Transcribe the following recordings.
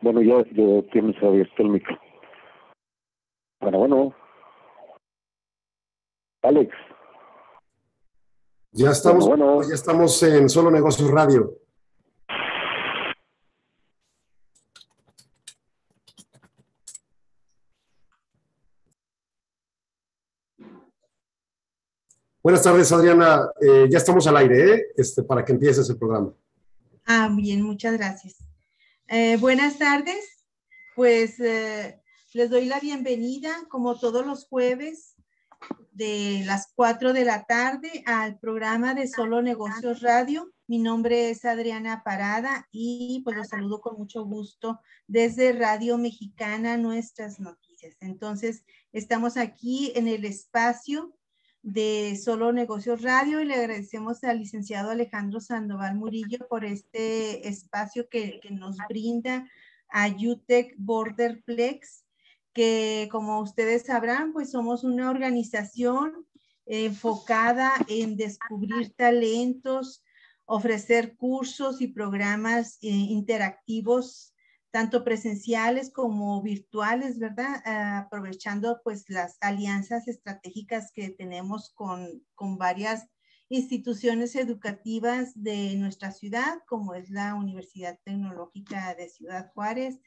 Bueno, ya tienes abierto el micro. Bueno. Alex. Ya estamos, bueno. Ya estamos en Solo Negocios Radio. Buenas tardes, Adriana. Ya estamos al aire, ¿eh? Para que empieces el programa. Ah, bien, muchas gracias. Buenas tardes, pues les doy la bienvenida como todos los jueves de las 4 de la tarde al programa de Solo Negocios Radio. Mi nombre es Adriana Parada y pues los saludo con mucho gusto desde Radio Mexicana, nuestras noticias. Entonces estamos aquí en el espacio de Solo Negocios Radio y le agradecemos al licenciado Alejandro Sandoval Murillo por este espacio que nos brinda a Youtech Borderplex, que como ustedes sabrán, pues somos una organización enfocada en descubrir talentos, ofrecer cursos y programas interactivos, tanto presenciales como virtuales, ¿verdad? Aprovechando pues las alianzas estratégicas que tenemos con varias instituciones educativas de nuestra ciudad, como es la Universidad Tecnológica de Ciudad Juárez,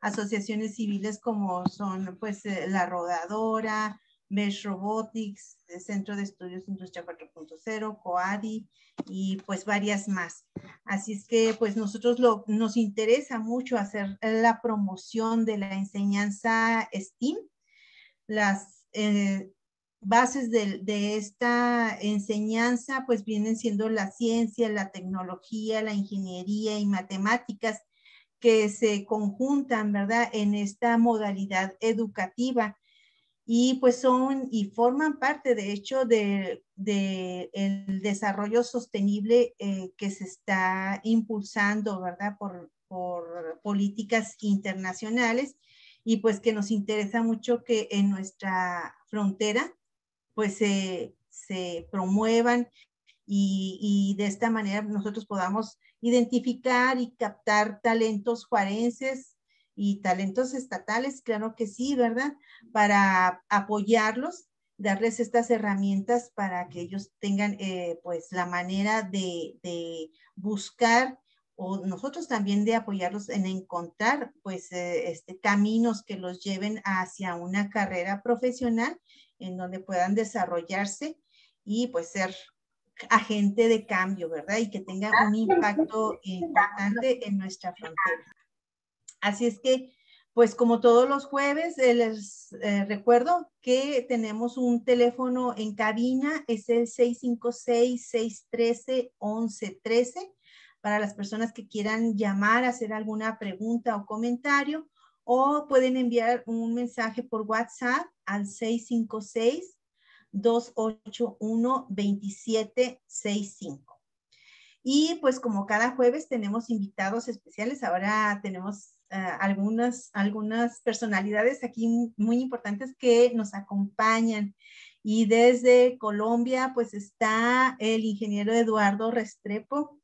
asociaciones civiles como son pues La Rodadora, Mesh Robotics, el Centro de Estudios Industria 4.0, COADI y pues varias más. Así es que pues nosotros nos interesa mucho hacer la promoción de la enseñanza STEAM, las bases de esta enseñanza pues vienen siendo la ciencia, la tecnología, la ingeniería y matemáticas que se conjuntan, ¿verdad?, en esta modalidad educativa. Y pues son y forman parte, de hecho, de el desarrollo sostenible que se está impulsando, ¿verdad?, por políticas internacionales. Y pues que nos interesa mucho que en nuestra frontera, pues se promuevan y de esta manera nosotros podamos identificar y captar talentos juarenses y talentos estatales, claro que sí, ¿verdad? Para apoyarlos, darles estas herramientas para que ellos tengan pues la manera de buscar, o nosotros también de apoyarlos en encontrar pues caminos que los lleven hacia una carrera profesional en donde puedan desarrollarse y pues ser agente de cambio, ¿verdad? Y que tenga un impacto importante en nuestra frontera. Así es que, pues como todos los jueves, les recuerdo que tenemos un teléfono en cabina, es el 656-613-1113, para las personas que quieran llamar, hacer alguna pregunta o comentario, o pueden enviar un mensaje por WhatsApp al 656 281-2765. Y pues como cada jueves tenemos invitados especiales, ahora tenemos algunas personalidades aquí muy importantes que nos acompañan. Y desde Colombia pues está el ingeniero Eduardo Restrepo.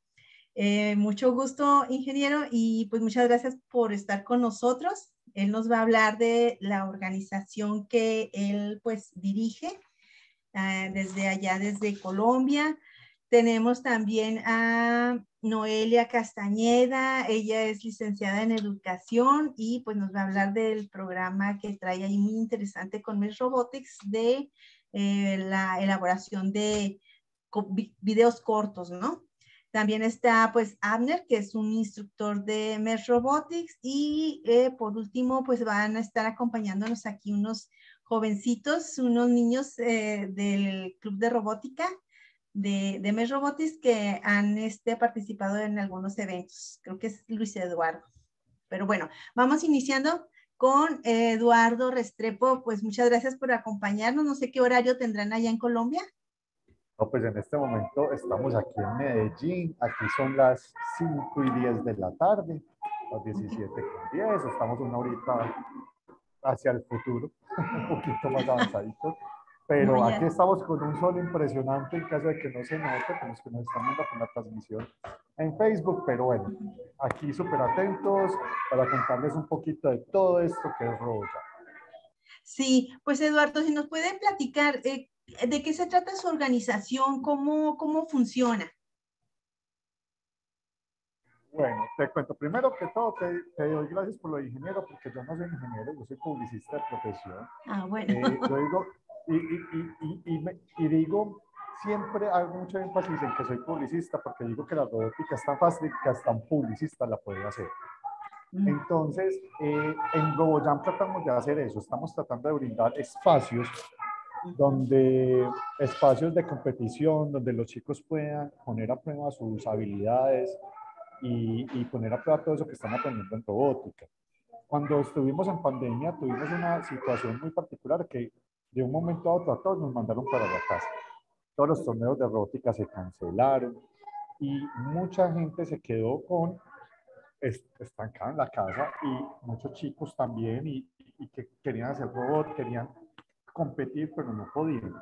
Mucho gusto, ingeniero, y pues muchas gracias por estar con nosotros. Él nos va a hablar de la organización que él pues dirige desde allá, desde Colombia. Tenemos también a Noelia Castañeda, ella es licenciada en educación y pues nos va a hablar del programa que trae ahí muy interesante con Mesh Robotics de la elaboración de videos cortos, ¿no? También está pues Abner, que es un instructor de Mesh Robotics y por último pues van a estar acompañándonos aquí unos jovencitos, unos niños del Club de Robótica de Mesh Robotics que han participado en algunos eventos. Creo que es Luis Eduardo. Pero bueno, vamos iniciando con Eduardo Restrepo. Pues muchas gracias por acompañarnos. No sé qué horario tendrán allá en Colombia. No, pues en este momento estamos aquí en Medellín, aquí son las 5:10 de la tarde, las 17:10, estamos una horita hacia el futuro, un poquito más avanzadito, pero aquí estamos con un sol impresionante en caso de que no se note, como es que nos están viendo con la transmisión en Facebook, pero bueno, aquí súper atentos para contarles un poquito de todo esto que es RoboJam. Sí, pues Eduardo, si nos pueden platicar, ¿de qué se trata su organización? ¿Cómo funciona? Bueno, te cuento. Primero que todo, te doy gracias por lo de ingeniero, porque yo no soy ingeniero, yo soy publicista de profesión. Ah, bueno. Yo digo, digo, siempre hago mucho énfasis en que soy publicista, porque digo que la robótica es tan fácil que hasta un publicista la puede hacer. Entonces, en RoboJam tratamos de hacer eso. Estamos tratando de brindar espacios de competición, donde los chicos puedan poner a prueba sus habilidades y poner a prueba todo eso que están aprendiendo en robótica. Cuando estuvimos en pandemia, tuvimos una situación muy particular que de un momento a otro a todos nos mandaron para la casa. Todos los torneos de robótica se cancelaron y mucha gente se quedó estancada en la casa y muchos chicos también y que querían hacer robot, querían competir, pero no podían.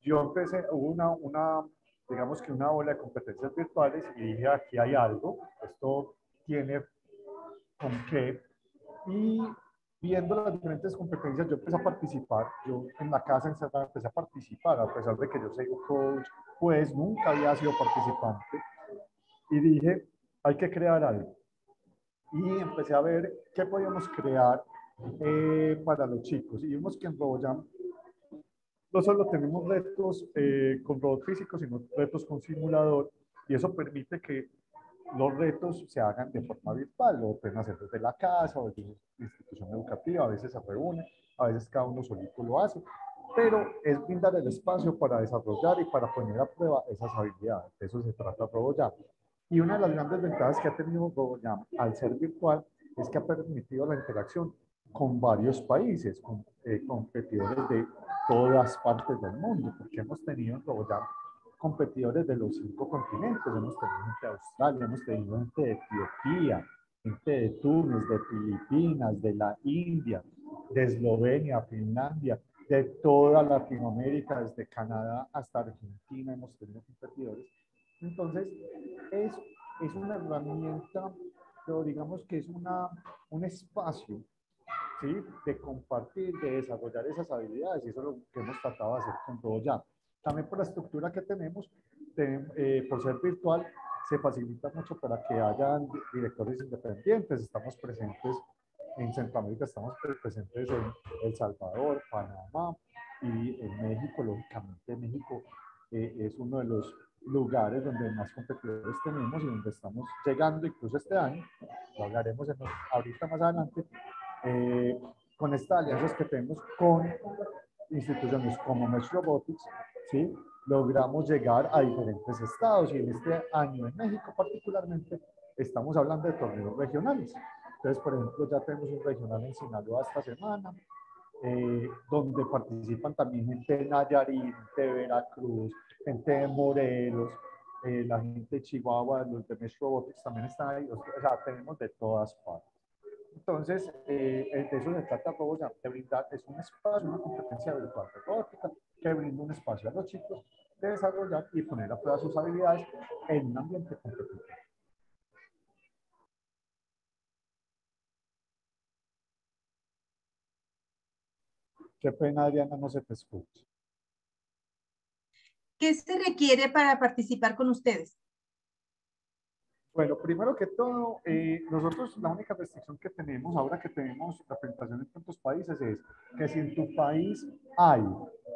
Yo empecé, hubo digamos que una ola de competencias virtuales y dije, aquí hay algo, esto tiene con qué. Y viendo las diferentes competencias, yo empecé a participar, yo en la casa encerrada empecé a participar, a pesar de que yo soy coach, pues nunca había sido participante. Y dije, hay que crear algo. Y empecé a ver qué podíamos crear para los chicos, y vimos que en RoboJam no solo tenemos retos con robots físicos, sino retos con simulador, y eso permite que los retos se hagan de forma virtual, lo pueden hacer desde la casa o desde la institución educativa, a veces se reúnen, a veces cada uno solito lo hace, pero es brindar el espacio para desarrollar y para poner a prueba esas habilidades. De eso se trata RoboJam, y una de las grandes ventajas que ha tenido RoboJam al ser virtual es que ha permitido la interacción con varios países, con competidores de todas partes del mundo, porque hemos tenido en RoboJam competidores de los 5 continentes, hemos tenido gente de Australia, hemos tenido gente de Etiopía, gente de Túnez, de Filipinas, de la India, de Eslovenia, Finlandia, de toda Latinoamérica, desde Canadá hasta Argentina hemos tenido competidores. Entonces, es una herramienta, pero digamos que es un espacio, ¿sí?, de compartir, de desarrollar esas habilidades, y eso es lo que hemos tratado de hacer con RoboJam. También por la estructura que tenemos, por ser virtual, se facilita mucho para que hayan directores independientes. Estamos presentes en Centroamérica, estamos presentes en El Salvador, Panamá y en México. Lógicamente México es uno de los lugares donde más competidores tenemos y donde estamos llegando, incluso este año, lo hablaremos ahorita más adelante, con estas alianzas que tenemos con instituciones como Mesh Robotics, ¿sí?, logramos llegar a diferentes estados, y en este año en México particularmente estamos hablando de torneos regionales. Entonces, por ejemplo, ya tenemos un regional en Sinaloa esta semana, donde participan también gente de Nayarit, gente de Veracruz, gente de Morelos, la gente de Chihuahua, los de Mesh Robotics también están ahí, o sea, tenemos de todas partes. Entonces, de eso se trata RoboJam, de brindar, es un espacio, una competencia virtual de robótica, que brinda un espacio a los chicos de desarrollar y poner a prueba sus habilidades en un ambiente competitivo. Qué pena, Adriana, no se te escucha. ¿Qué se requiere para participar con ustedes? Bueno, primero que todo, nosotros la única restricción que tenemos ahora que tenemos representación en tantos países es que si en tu país hay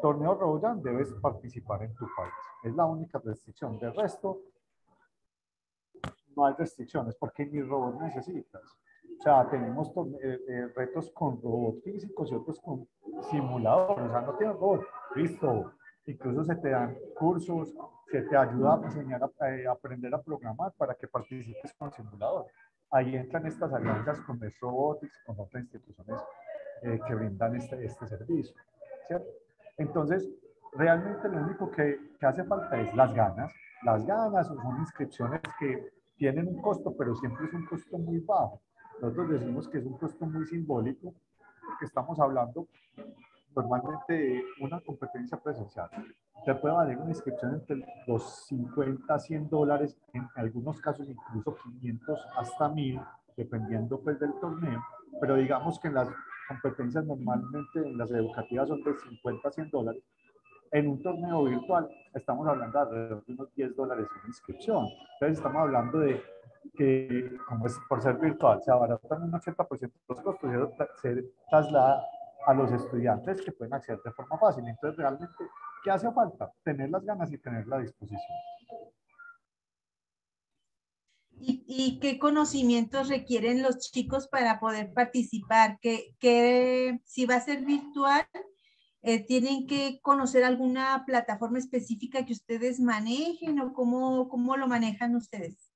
torneo RoboJam, debes participar en tu país. Es la única restricción. De resto, no hay restricciones porque ni robot necesitas. O sea, tenemos retos con robots físicos y otros con simuladores. O sea, no tienes robot, listo. Incluso se te dan cursos que te ayuda a enseñar, a aprender a programar para que participes con el simulador. Ahí entran estas alianzas con Mesh Robotics, con otras instituciones que brindan este servicio, ¿cierto? Entonces, realmente lo único que hace falta es las ganas. Las ganas son inscripciones que tienen un costo, pero siempre es un costo muy bajo. Nosotros decimos que es un costo muy simbólico, porque estamos hablando normalmente de una competencia presencial. Usted puede valer una inscripción entre los 50 a 100 dólares, en algunos casos incluso 500 hasta 1000, dependiendo pues del torneo, pero digamos que en las competencias normalmente, en las educativas son de 50 a 100 dólares. En un torneo virtual estamos hablando de alrededor de unos 10 dólares en inscripción. Entonces estamos hablando de que, como es por ser virtual, se abaratan un 80% de los costos y se traslada a los estudiantes que pueden acceder de forma fácil. Entonces realmente, ¿qué hace falta? Tener las ganas y tener la disposición. ¿Y qué conocimientos requieren los chicos para poder participar? Que si va a ser virtual, ¿tienen que conocer alguna plataforma específica que ustedes manejen o cómo lo manejan ustedes?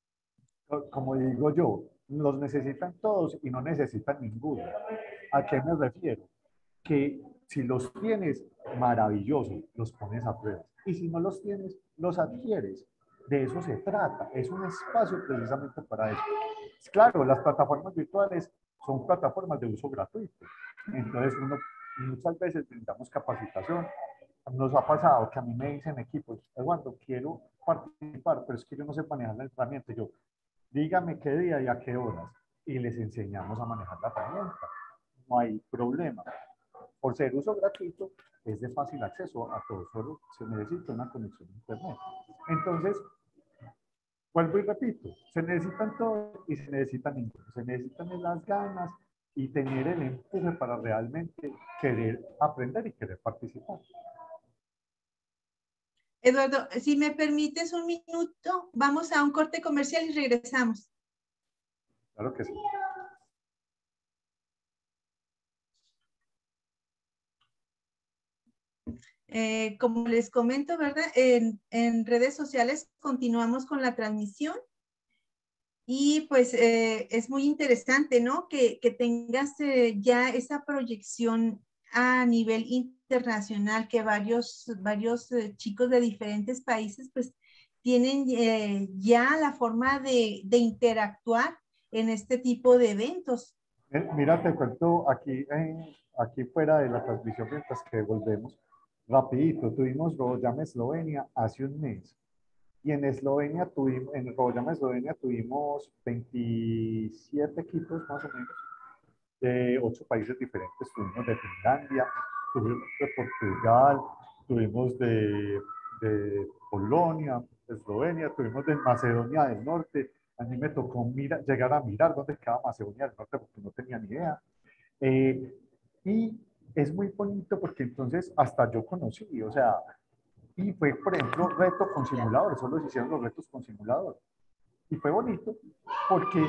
Como digo yo, los necesitan todos y no necesitan ninguno. ¿A qué me refiero? Que si los tienes, maravilloso, los pones a prueba. Y si no los tienes, los adquieres. De eso se trata, es un espacio precisamente para eso. Claro, las plataformas virtuales son plataformas de uso gratuito. Entonces, muchas veces brindamos capacitación. Nos ha pasado que a mí me dicen equipos, Eduardo, quiero participar, pero es que yo no sé manejar la herramienta. Yo, dígame qué día y a qué horas. Y les enseñamos a manejar la herramienta. No hay problema. Por ser uso gratuito, es de fácil acceso a todo. Solo se necesita una conexión a internet. Entonces, vuelvo y repito, se necesitan todos y se necesitan ninguno. Se necesitan las ganas y tener el empuje para realmente querer aprender y querer participar. Eduardo, si me permites un minuto, vamos a un corte comercial y regresamos. Claro que sí. Como les comento, ¿verdad? En redes sociales continuamos con la transmisión. Y pues es muy interesante, ¿no? Que tengas ya esa proyección a nivel internacional, que varios chicos de diferentes países pues tienen ya la forma de interactuar en este tipo de eventos. Mira, te cuento aquí fuera de la transmisión mientras que volvemos. Rapidito, tuvimos RoboJam Eslovenia hace un mes. Y en Eslovenia tuvimos, en RoboJam Eslovenia tuvimos 27 equipos más o menos de 8 países diferentes. Tuvimos de Finlandia, tuvimos de Portugal, tuvimos de Polonia, Eslovenia, tuvimos de Macedonia del Norte. A mí me tocó llegar a mirar dónde quedaba Macedonia del Norte porque no tenía ni idea. Y es muy bonito porque entonces hasta yo conocí, o sea... Y fue, por ejemplo, reto con simuladores. Solo se hicieron los retos con simuladores. Y fue bonito porque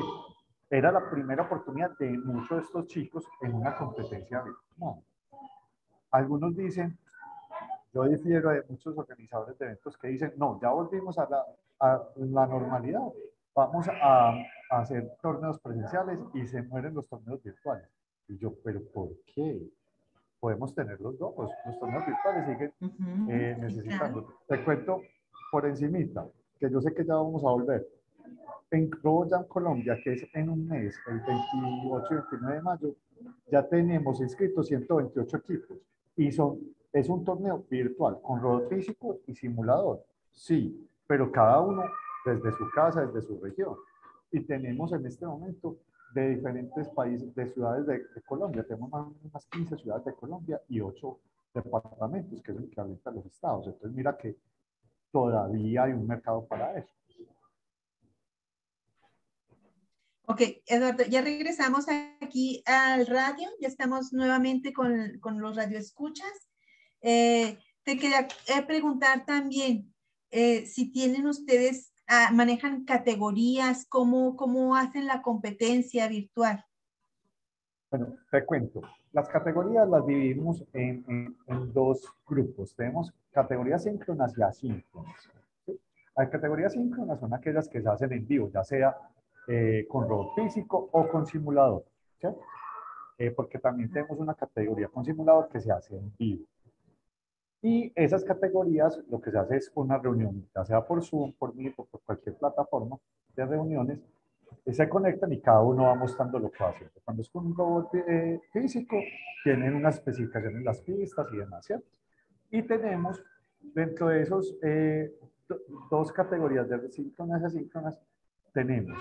era la primera oportunidad de muchos de estos chicos en una competencia virtual. Algunos dicen, yo difiero de muchos organizadores de eventos que dicen, no, ya volvimos a la normalidad. Vamos a hacer torneos presenciales y se mueren los torneos virtuales. Y yo, ¿pero por qué? Podemos tener los dos, los torneos virtuales siguen necesitando. Claro. Te cuento por encimita, que yo sé que ya vamos a volver. En RoboJam Colombia, que es en un mes, el 28 y 29 de mayo, ya tenemos inscritos 128 equipos. Y es un torneo virtual, con robot físico y simulador. Sí, pero cada uno desde su casa, desde su región. Y tenemos en este momento... de diferentes países, de ciudades de Colombia. Tenemos más o menos 15 ciudades de Colombia y 8 departamentos, que es el que habita los estados. Entonces, mira que todavía hay un mercado para eso. Ok, Eduardo, ya regresamos aquí al radio. Ya estamos nuevamente con los radioescuchas. Te quería preguntar también si tienen ustedes... ¿manejan categorías? ¿Cómo hacen la competencia virtual? Bueno, te cuento. Las categorías las dividimos en dos grupos. Tenemos categorías síncronas y asíncronas. ¿Sí? Las categorías síncronas son aquellas que se hacen en vivo, ya sea con robot físico o con simulador. ¿Sí? Porque también tenemos una categoría con simulador que se hace en vivo. Y esas categorías, lo que se hace es una reunión, ya sea por Zoom, por Meet o por cualquier plataforma de reuniones, se conectan y cada uno va mostrando lo que va haciendo. Cuando es con un robot físico, tienen unas especificaciones en las pistas y demás, ¿cierto? Y tenemos dentro de esos dos categorías de síncronas y asíncronas, tenemos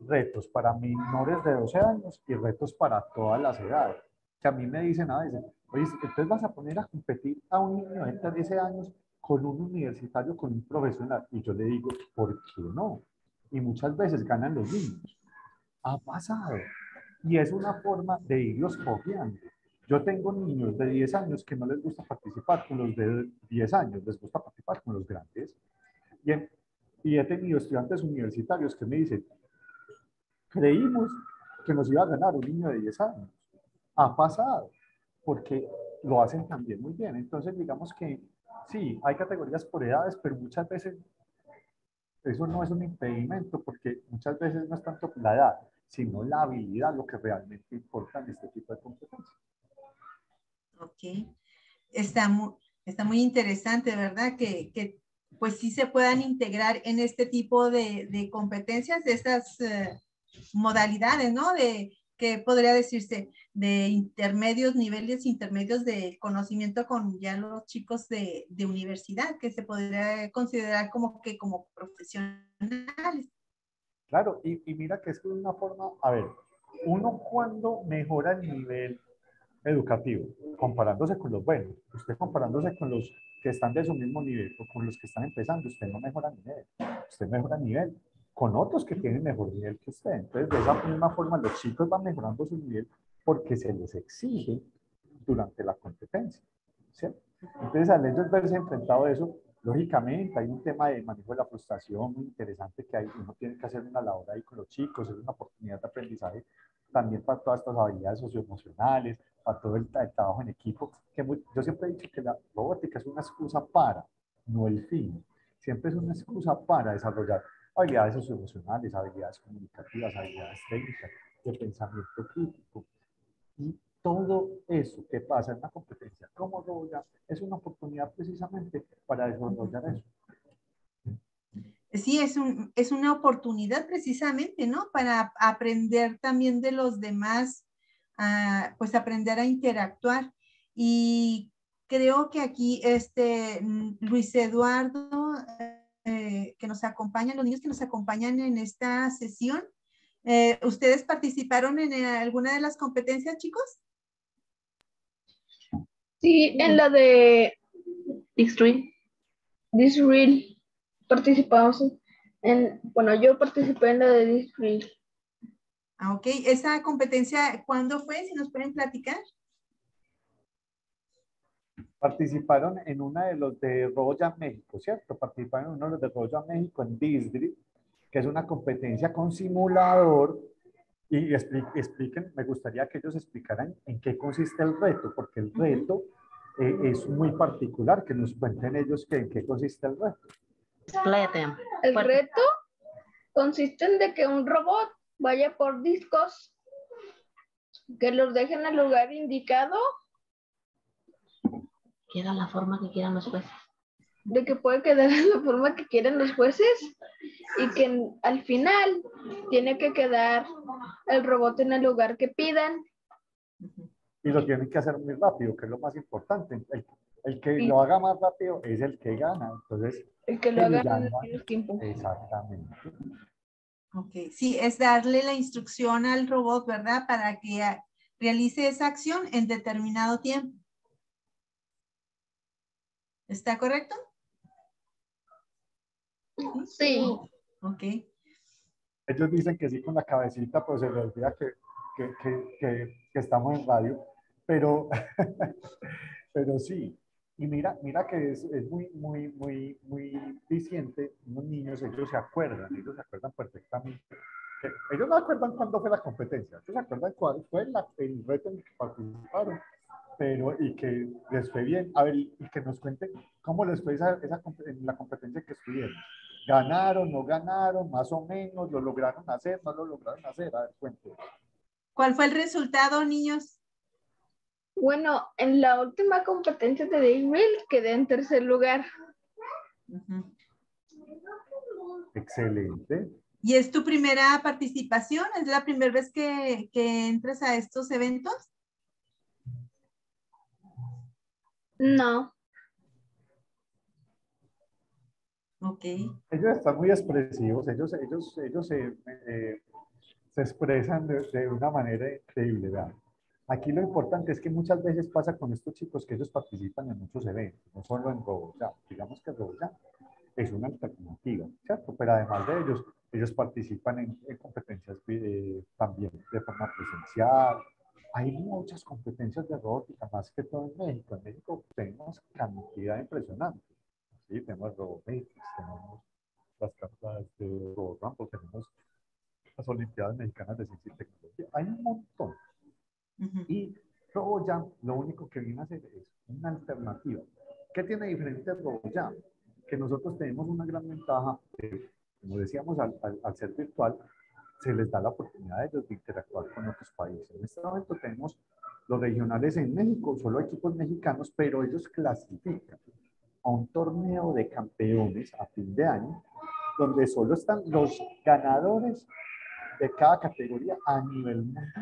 retos para menores de 12 años y retos para todas las edades. Que a mí me dicen, oye, entonces vas a poner a competir a un niño de 10 años con un universitario, con un profesional. Y yo le digo, ¿por qué no? Y muchas veces ganan los niños. Ha pasado. Y es una forma de irlos copiando. Yo tengo niños de 10 años que no les gusta participar con los de 10 años, les gusta participar con los grandes. Y he tenido estudiantes universitarios que me dicen, creímos que nos iba a ganar un niño de 10 años. Ha pasado, porque lo hacen también muy bien. Entonces, digamos que sí, hay categorías por edades, pero muchas veces eso no es un impedimento, porque muchas veces no es tanto la edad, sino la habilidad lo que realmente importa en este tipo de competencias. Ok. Está muy interesante, ¿verdad? Que pues sí se puedan integrar en este tipo de competencias, de estas modalidades, ¿no? De que podría decirse de intermedios, niveles intermedios de conocimiento con ya los chicos de universidad, que se podría considerar como que como profesionales. Claro, y mira que es una forma, a ver, uno cuando mejora el nivel educativo, comparándose con los buenos, usted comparándose con los que están de su mismo nivel o con los que están empezando, usted no mejora nivel, usted mejora nivel con otros que tienen mejor nivel que usted. Entonces, de esa misma forma, los chicos van mejorando su nivel porque se les exige durante la competencia, ¿cierto? Entonces, al ellos verse enfrentado a eso, lógicamente hay un tema de manejo de la frustración muy interesante que hay. Uno tiene que hacer una labor ahí con los chicos, es una oportunidad de aprendizaje también para todas estas habilidades socioemocionales, para todo el trabajo en equipo. Yo siempre he dicho que la robótica es una excusa para, no el fin. Siempre es una excusa para desarrollar habilidades socioemocionales, habilidades comunicativas, habilidades técnicas, de pensamiento crítico. Y todo eso que pasa en una competencia como RoboJam es una oportunidad precisamente para desarrollar eso. Sí, es una oportunidad precisamente, ¿no? Para aprender también de los demás, pues aprender a interactuar. Y creo que aquí Luis Eduardo... que nos acompañan, los niños que nos acompañan en esta sesión. ¿Ustedes participaron en alguna de las competencias, chicos? Sí, en la de Disgrip participamos en, bueno, yo participé en la de Disgrip. Ah, ok. ¿Esa competencia cuándo fue? Si nos pueden platicar. Participaron en una de los de RoboJam México, ¿cierto? Participaron en uno de los de RoboJam México en Disgrip, que es una competencia con simulador. Y expliquen, me gustaría que ellos explicaran en qué consiste el reto, porque el reto es muy particular, que nos cuenten ellos en qué consiste el reto. El reto consiste en de que un robot vaya por discos, que los dejen al lugar indicado, queda la forma que quieran los jueces. De que puede quedar en la forma que quieran los jueces y que al final tiene que quedar el robot en el lugar que pidan. Y lo tienen que hacer muy rápido, que es lo más importante. El que lo haga más rápido es el que gana. Entonces, el que lo haga en menos tiempo. Exactamente. Ok, sí, es darle la instrucción al robot, ¿verdad? Para que realice esa acción en determinado tiempo. ¿Está correcto? Sí. Ok. Ellos dicen que sí con la cabecita, pues se les olvida que estamos en radio, pero sí. Y mira que es muy diciente. Los niños, ellos se acuerdan perfectamente. Ellos no acuerdan cuándo fue la competencia, ellos se acuerdan cuál fue el reto en el que participaron. Pero, y que les fue bien. A ver, y que nos cuenten cómo les fue en la competencia que estuvieron. ¿Ganaron, no ganaron, más o menos? ¿Lo lograron hacer, no lo lograron hacer? A ver, cuenten. ¿Cuál fue el resultado, niños? Bueno, en la última competencia de Disgrip quedé en tercer lugar. Uh-huh. Excelente. ¿Y es tu primera participación? ¿Es la primera vez que entras a estos eventos? No. Ok. Ellos están muy expresivos, ellos se expresan de una manera increíble, ¿verdad? Aquí lo importante es que muchas veces pasa con estos chicos que ellos participan en muchos eventos, no solo en RoboJam. Digamos que RoboJam es una alternativa, ¿cierto? Pero además de ellos, ellos participan en competencias también de forma presencial. Hay muchas competencias de robótica, más que todo en México. En México tenemos cantidad impresionante. ¿Sí? Tenemos RoboMatrix, tenemos las cartas de RoboRambo, tenemos las Olimpiadas Mexicanas de Ciencia y Tecnología. Hay un montón. Uh-huh. Y RoboJam lo único que viene a hacer es una alternativa. ¿Qué tiene diferente RoboJam? Que nosotros tenemos una gran ventaja, como decíamos, al ser virtual, se les da la oportunidad a ellos de interactuar con otros países. En este momento tenemos los regionales en México, solo equipos mexicanos, pero ellos clasifican a un torneo de campeones a fin de año, donde solo están los ganadores de cada categoría a nivel mundial.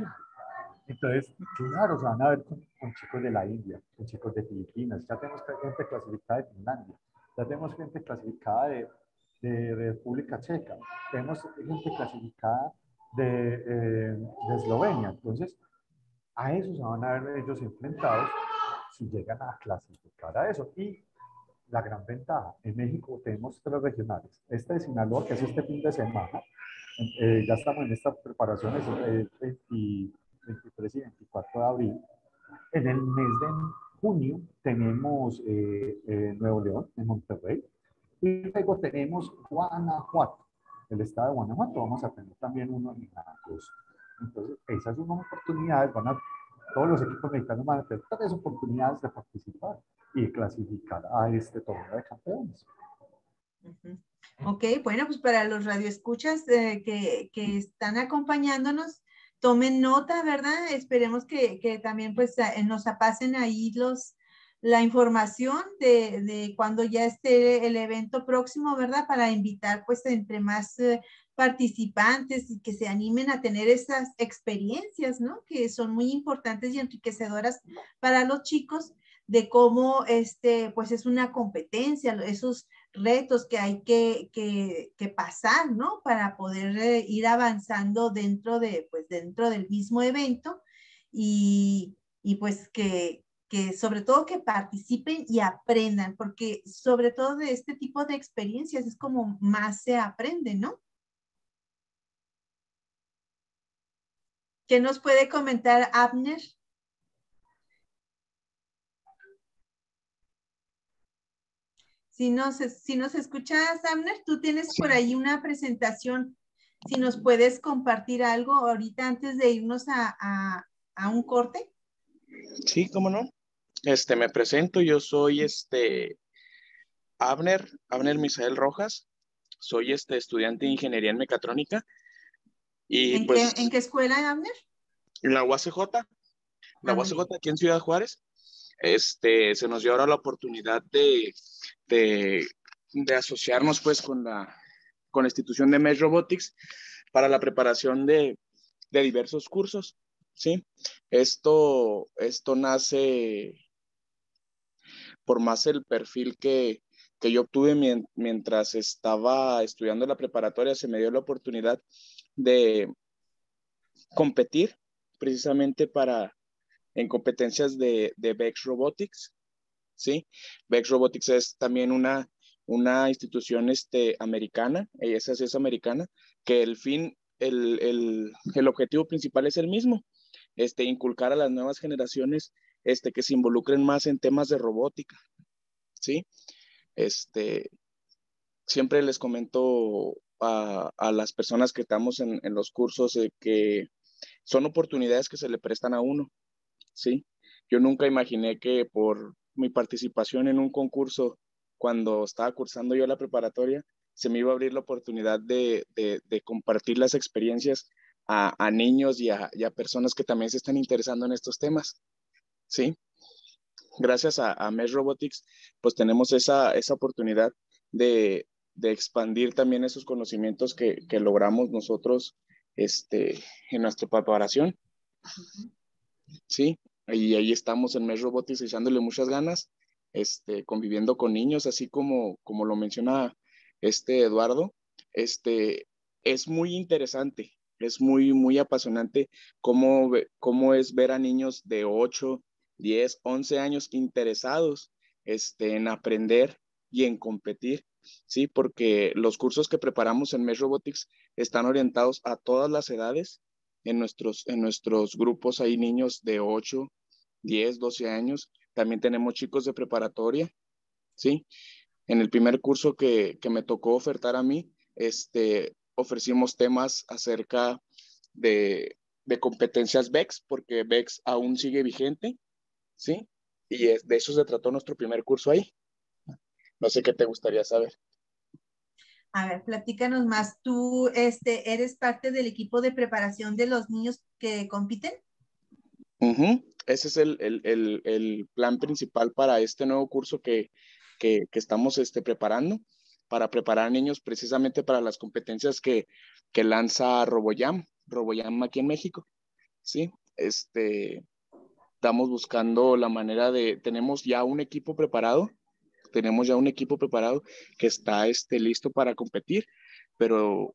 Entonces, claro, se van a ver con chicos de la India, con chicos de Filipinas, ya tenemos gente clasificada de Finlandia, ya tenemos gente clasificada de República Checa, tenemos gente clasificada de Eslovenia. Entonces, a eso se van a ver ellos enfrentados si llegan a clasificar a eso. Y la gran ventaja, en México tenemos tres regionales. Este de Sinaloa, que es este fin de semana, ya estamos en estas preparaciones el 23 y 24 de abril. En el mes de junio tenemos Nuevo León, en Monterrey. Y luego tenemos Guanajuato, el estado de Guanajuato. Vamos a tener también uno en agosto. Entonces, esas son unas oportunidades. Todos los equipos mexicanos van a tener tres oportunidades de participar y de clasificar a este torneo de campeones. Ok, bueno, pues para los radioescuchas que están acompañándonos, tomen nota, ¿verdad? Esperemos que también pues nos pasen ahí la información de cuando ya esté el evento próximo, ¿verdad? Para invitar pues entre más participantes y que se animen a tener esas experiencias, ¿no? Que son muy importantes y enriquecedoras para los chicos de cómo pues es una competencia, esos retos que hay que pasar, ¿no? Para poder ir avanzando dentro del mismo evento y pues que sobre todo que participen y aprendan, porque sobre todo de este tipo de experiencias es como más se aprende, ¿no? ¿Qué nos puede comentar Abner? Si nos escuchas, Abner, tú tienes por ahí una presentación. Si nos puedes compartir algo ahorita antes de irnos a un corte. Sí, cómo no. Me presento, yo soy Abner Misael Rojas. Soy estudiante de Ingeniería en Mecatrónica. Y ¿En qué escuela, Abner? En la UACJ. La UACJ aquí en Ciudad Juárez. Se nos dio ahora la oportunidad de asociarnos pues con la institución de Mesh Robotics para la preparación de diversos cursos, ¿sí? Esto nace por más el perfil que yo obtuve mientras estaba estudiando la preparatoria. Se me dio la oportunidad de competir precisamente en competencias de Vex Robotics, ¿sí? Vex Robotics es también una institución americana, esa sí es americana, que el objetivo principal es el mismo, inculcar a las nuevas generaciones que se involucren más en temas de robótica, ¿sí? Siempre les comento a las personas que estamos en los cursos que son oportunidades que se le prestan a uno, ¿sí? Yo nunca imaginé que por mi participación en un concurso, cuando estaba cursando yo la preparatoria, se me iba a abrir la oportunidad de compartir las experiencias a niños y a personas que también se están interesando en estos temas. ¿sí? Gracias a Mesh Robotics, pues tenemos esa oportunidad de expandir también esos conocimientos que logramos nosotros en nuestra preparación. Sí, y ahí estamos en Mesh Robotics echándole muchas ganas, conviviendo con niños, así como lo menciona Eduardo. Es muy interesante, es muy, muy apasionante cómo es ver a niños de 8, 10, 11 años interesados en aprender y en competir, ¿sí? Porque los cursos que preparamos en Mesh Robotics están orientados a todas las edades. En nuestros grupos hay niños de 8, 10, 12 años. También tenemos chicos de preparatoria, ¿sí? En el primer curso que me tocó ofertar a mí, ofrecimos temas acerca de competencias Vex, porque Vex aún sigue vigente, ¿sí? Y de eso se trató nuestro primer curso ahí. No sé qué te gustaría saber. A ver, platícanos más. ¿Tú eres parte del equipo de preparación de los niños que compiten? Ese es el plan principal para este nuevo curso que estamos preparando, para preparar niños precisamente para las competencias que lanza RoboJam aquí en México, ¿sí? Estamos buscando la manera tenemos ya un equipo preparado, que está listo para competir, pero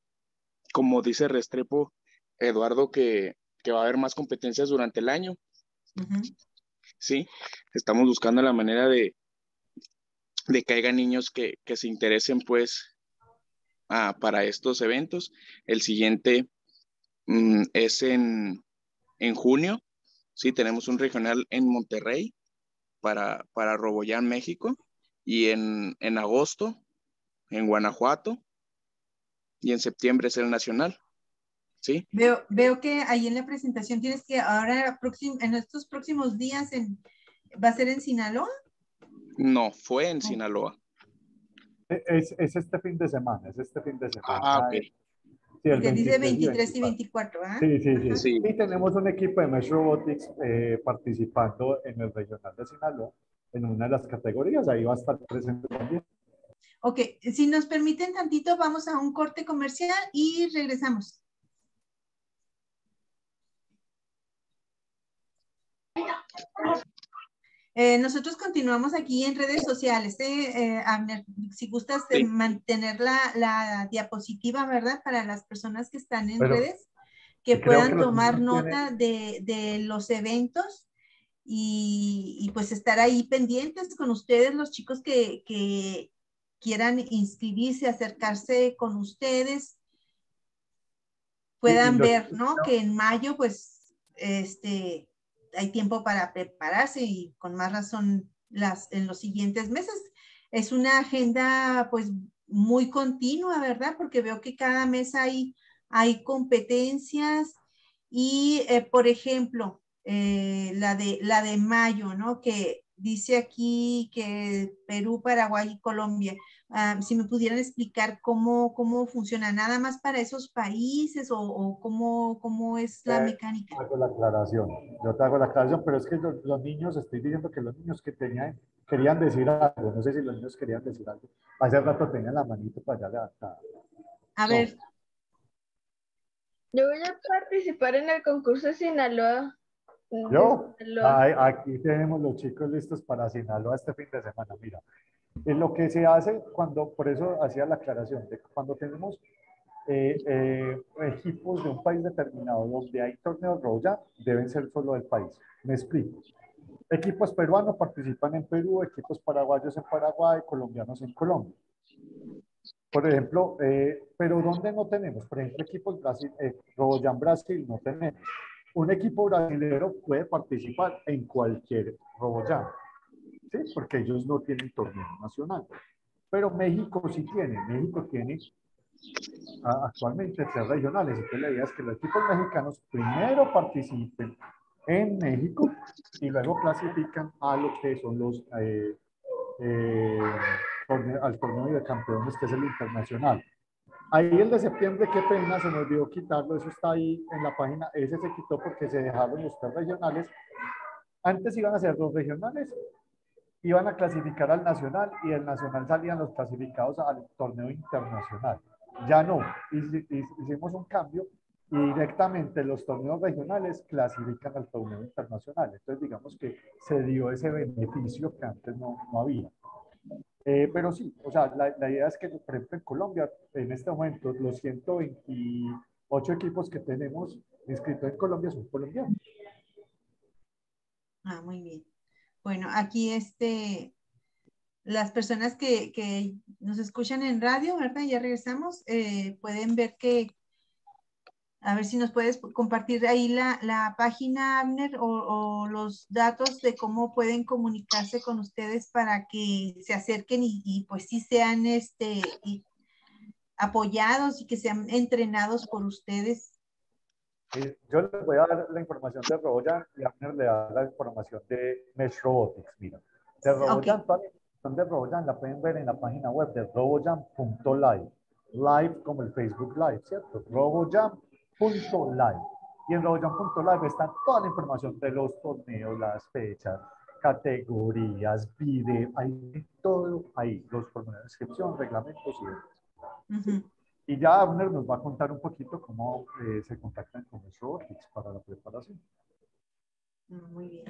como dice Restrepo, Eduardo, que va a haber más competencias durante el año. Sí, estamos buscando la manera de que haya niños que se interesen pues para estos eventos. El siguiente es en junio, sí, tenemos un regional en Monterrey para RoboJam México, y en agosto en Guanajuato, y en septiembre es el nacional, ¿sí? Veo que ahí en la presentación tienes que ahora, en estos próximos días, ¿va a ser en Sinaloa? No, fue en Sinaloa. Es este fin de semana, Ah, ok. Sí, el 23 y 24, ¿ah? ¿Eh? Sí. Y tenemos un equipo de Mesh Robotics participando en el regional de Sinaloa, en una de las categorías. Ahí va a estar presente también. Ok, si nos permiten tantito, vamos a un corte comercial y regresamos. Nosotros continuamos aquí en redes sociales, Abner, si gustas mantener la diapositiva, ¿verdad? Para las personas que están en redes, que puedan tomar nota de los eventos y pues estar ahí pendientes con ustedes, los chicos que quieran inscribirse, acercarse con ustedes, puedan ver, ¿no? Que en mayo, pues, hay tiempo para prepararse, y con más razón en los siguientes meses. Es una agenda pues muy continua, ¿verdad? Porque veo que cada mes hay competencias y, por ejemplo, la de mayo, ¿no? Que dice aquí que Perú, Paraguay y Colombia. Si me pudieran explicar cómo funciona, nada más para esos países, o cómo es la mecánica. Yo te hago la aclaración, pero es que estoy diciendo que los niños que querían decir algo, no sé si los niños querían decir algo, hace rato tenían la manito para allá levantada. A ver. Yo voy a participar en el concurso de Sinaloa. ¿Yo? Sinaloa. Ay, aquí tenemos los chicos listos para Sinaloa este fin de semana, mira. Es lo que se hace cuando, por eso hacía la aclaración, de cuando tenemos equipos de un país determinado donde hay torneos RoboJam, deben ser solo del país. Me explico. Equipos peruanos participan en Perú, equipos paraguayos en Paraguay, colombianos en Colombia. Por ejemplo, pero ¿dónde no tenemos? Por ejemplo, equipos RoboJam Brasil no tenemos. Un equipo brasileño puede participar en cualquier RoboJam. ¿Sí? Porque ellos no tienen torneo nacional, pero México sí tiene. México tiene actualmente 3 regionales, entonces la idea es que los equipos mexicanos primero participen en México y luego clasifican a lo que son los al torneo de campeones, que es el internacional. Ahí el de septiembre, qué pena, se me olvidó quitarlo, eso está ahí en la página, ese se quitó porque se dejaron los 3 regionales Antes iban a ser los regionales, iban a clasificar al nacional y del nacional salían los clasificados al torneo internacional. Ya no, hicimos un cambio y directamente los torneos regionales clasifican al torneo internacional. Entonces digamos que se dio ese beneficio que antes no había. Pero sí, o sea, la idea es que, por ejemplo, en Colombia, en este momento, los 128 equipos que tenemos inscritos en Colombia son colombianos. Ah, muy bien. Bueno, aquí las personas que nos escuchan en radio, ¿verdad? Ya regresamos, pueden ver que, a ver si nos puedes compartir ahí la página, Abner, o los datos de cómo pueden comunicarse con ustedes para que se acerquen y pues sí sean apoyados y que sean entrenados por ustedes. Sí, yo les voy a dar la información de RoboJam y Abner le da la información de Mesh Robotics. Mira, de RoboJam, okay. Toda la información de RoboJam la pueden ver en la página web de RoboJam.live. Live como el Facebook Live, ¿cierto? RoboJam.live. Y en RoboJam.live está toda la información de los torneos, las fechas, categorías, video, hay todo ahí, los formularios de inscripción, reglamentos y demás. Uh-huh. Y ya Abner nos va a contar un poquito cómo se contactan con los robotics para la preparación. Muy bien.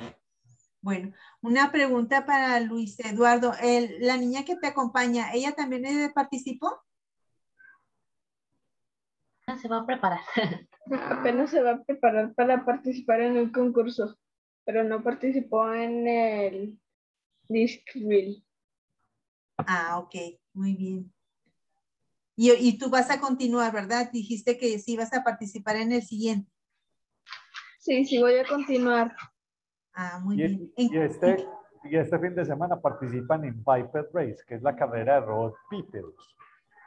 Bueno, una pregunta para Luis Eduardo. La niña que te acompaña, ¿ella también participó? Se va a preparar. Apenas se va a preparar para participar en un concurso, pero no participó en el Disgrip. Ah, ok, muy bien. Y tú vas a continuar, ¿verdad? Dijiste que sí vas a participar en el siguiente. Sí, sí voy a continuar. Ah, muy bien. Y este fin de semana participan en Biped Race, que es la carrera de robots bípedos.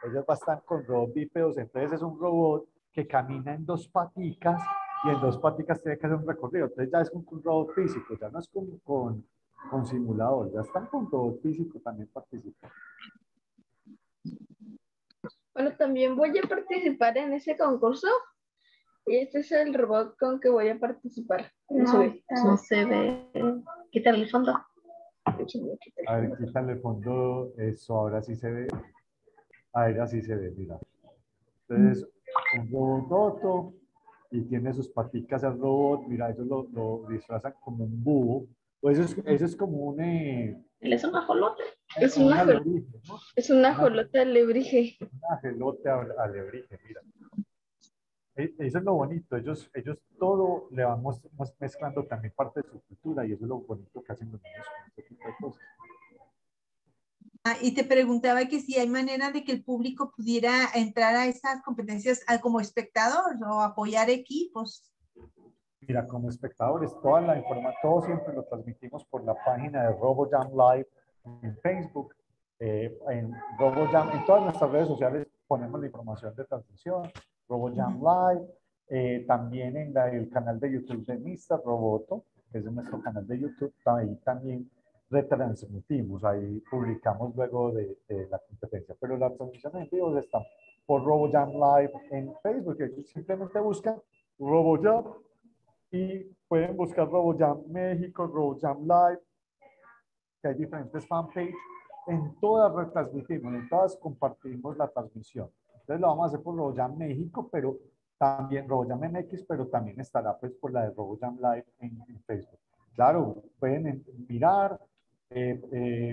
Ellos van a estar con robots bípedos, entonces es un robot que camina en dos paticas y en dos paticas tiene que hacer un recorrido. Entonces ya es un robot físico, ya no es con simulador, ya están con robot físico también participando. Bueno, también voy a participar en ese concurso y este es el robot con que voy a participar. No se ve. Quítale el fondo. A ver, quítale el fondo. Eso, ahora sí se ve. A ver, así se ve, mira. Entonces, un robototo y tiene sus paticas al robot. Mira, ellos lo disfrazan como un búho. Pues eso es como un... Él es un ajolote. Es un ajolote, ¿no? Es un ajolote alebrije. Un ajolote alebrije, mira. Eso es lo bonito. Ellos todo le vamos mezclando también parte de su cultura y eso es lo bonito que hacen los niños con este tipo de cosas. Ah, y te preguntaba que si hay manera de que el público pudiera entrar a esas competencias como espectador o apoyar equipos. Mira, como espectadores, toda la información, todo siempre lo transmitimos por la página de RoboJam Live en Facebook, en RoboJam, en todas nuestras redes sociales ponemos la información de transmisión, RoboJam Live, también en el canal de YouTube de Mister Roboto, que es nuestro canal de YouTube, ahí también retransmitimos, ahí publicamos luego de la competencia, pero las transmisiones en vivo están por RoboJam Live en Facebook, ellos simplemente buscan RoboJam y pueden buscar RoboJam México, RoboJam Live, que hay diferentes fanpages, en todas retransmitimos, en todas compartimos la transmisión, entonces lo vamos a hacer por RoboJam México, pero también RoboJam MX, pero también estará pues por la de RoboJam Live en Facebook. Claro, pueden mirar,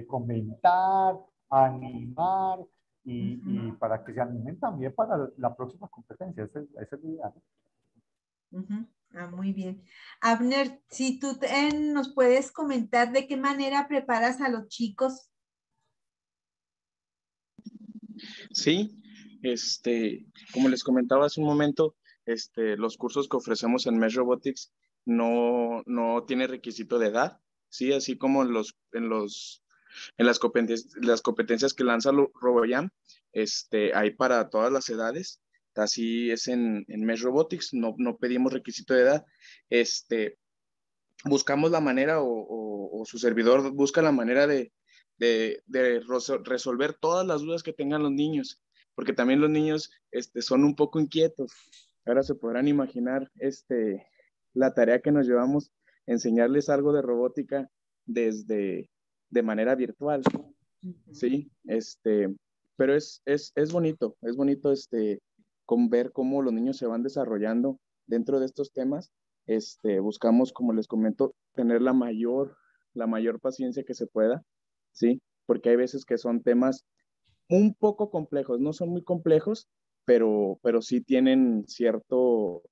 comentar, animar y para que se animen también para la próxima competencia. Ese es el ideal. Ah, muy bien. Abner, si tú nos puedes comentar de qué manera preparas a los chicos. Sí, como les comentaba hace un momento, los cursos que ofrecemos en Mesh Robotics no tiene requisito de edad. Sí, así como en las competencias que lanza RoboJam, hay para todas las edades. Así es en Mesh Robotics, no pedimos requisito de edad. Buscamos la manera o su servidor busca la manera de resolver todas las dudas que tengan los niños, porque también los niños son un poco inquietos. Ahora se podrán imaginar la tarea que nos llevamos enseñarles algo de robótica desde, de manera virtual, ¿sí? Pero es bonito, con ver cómo los niños se van desarrollando dentro de estos temas. Buscamos, como les comento, tener la mayor paciencia que se pueda, ¿sí? Porque hay veces que son temas un poco complejos, no son muy complejos, pero sí tienen cierto